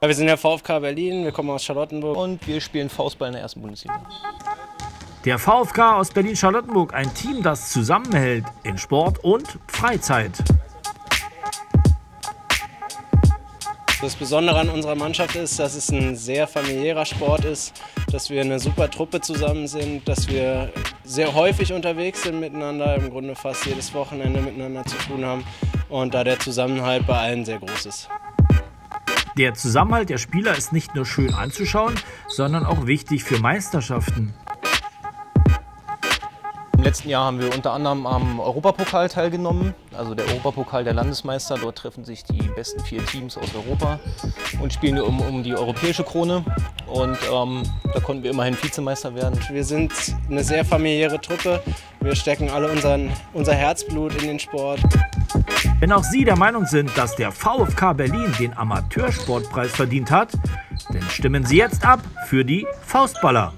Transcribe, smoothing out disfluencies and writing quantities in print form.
Wir sind der VfK Berlin, wir kommen aus Charlottenburg. Und wir spielen Faustball in der ersten Bundesliga. Der VfK aus Berlin-Charlottenburg, ein Team, das zusammenhält in Sport und Freizeit. Das Besondere an unserer Mannschaft ist, dass es ein sehr familiärer Sport ist, dass wir eine super Truppe zusammen sind, dass wir sehr häufig unterwegs sind miteinander, im Grunde fast jedes Wochenende miteinander zu tun haben und da der Zusammenhalt bei allen sehr groß ist. Der Zusammenhalt der Spieler ist nicht nur schön anzuschauen, sondern auch wichtig für Meisterschaften. Im letzten Jahr haben wir unter anderem am Europapokal teilgenommen, also der Europapokal der Landesmeister. Dort treffen sich die besten 4 Teams aus Europa und spielen um die europäische Krone. Und da konnten wir immerhin Vizemeister werden. Wir sind eine sehr familiäre Truppe. Wir stecken alle unser Herzblut in den Sport. Wenn auch Sie der Meinung sind, dass der VfK Berlin den Amateursportpreis verdient hat, dann stimmen Sie jetzt ab für die Faustballer.